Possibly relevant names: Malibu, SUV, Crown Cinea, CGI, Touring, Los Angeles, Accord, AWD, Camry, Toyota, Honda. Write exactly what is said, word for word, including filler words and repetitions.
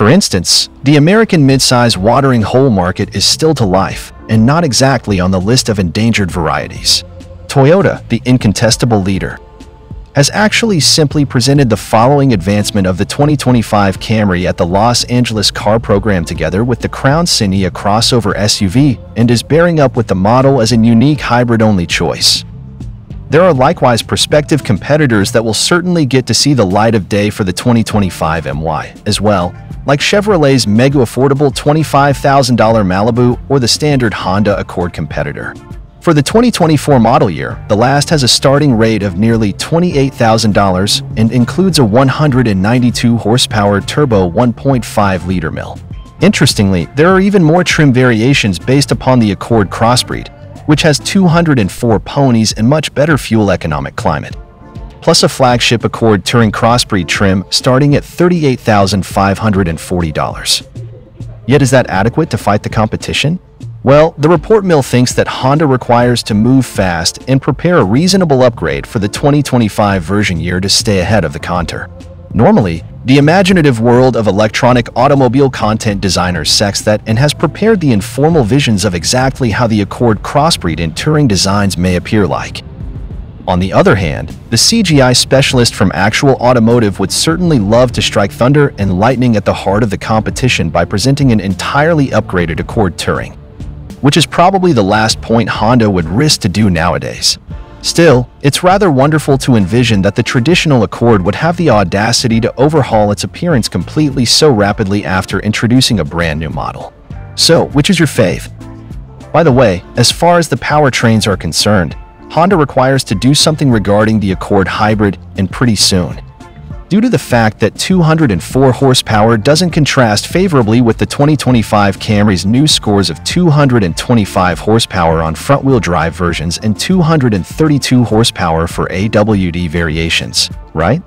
For instance, the American midsize watering hole market is still to life and not exactly on the list of endangered varieties. Toyota, the incontestable leader, has actually simply presented the following advancement of the twenty twenty-five Camry at the Los Angeles car program together with the Crown Cinea crossover S U V and is bearing up with the model as a unique hybrid-only choice. There are likewise prospective competitors that will certainly get to see the light of day for the twenty twenty-five M Y as well, like Chevrolet's mega-affordable twenty-five thousand dollar Malibu or the standard Honda Accord competitor. For the twenty twenty-four model year, the last has a starting rate of nearly twenty-eight thousand dollars and includes a one hundred ninety-two horsepower turbo one point five liter mill. Interestingly, there are even more trim variations based upon the Accord crossbreed, which has two hundred four ponies and much better fuel economic climate, plus a flagship Accord Touring crossbreed trim starting at thirty-eight thousand five hundred forty dollars. Yet is that adequate to fight the competition? Well, the report mill thinks that Honda requires to move fast and prepare a reasonable upgrade for the twenty twenty-five version year to stay ahead of the contour. Normally, the imaginative world of electronic automobile content designers seeks that and has prepared the informal visions of exactly how the Accord crossbreed and Touring designs may appear like. On the other hand, the C G I specialist from Actual Automotive would certainly love to strike thunder and lightning at the heart of the competition by presenting an entirely upgraded Accord Touring, which is probably the last point Honda would risk to do nowadays. Still, it's rather wonderful to envision that the traditional Accord would have the audacity to overhaul its appearance completely so rapidly after introducing a brand new model. So, which is your fave? By the way, as far as the powertrains are concerned, Honda requires to do something regarding the Accord hybrid, and pretty soon, due to the fact that two hundred four horsepower doesn't contrast favorably with the twenty twenty-five Camry's new scores of two hundred twenty-five horsepower on front-wheel drive versions and two hundred thirty-two horsepower for A W D variations, right?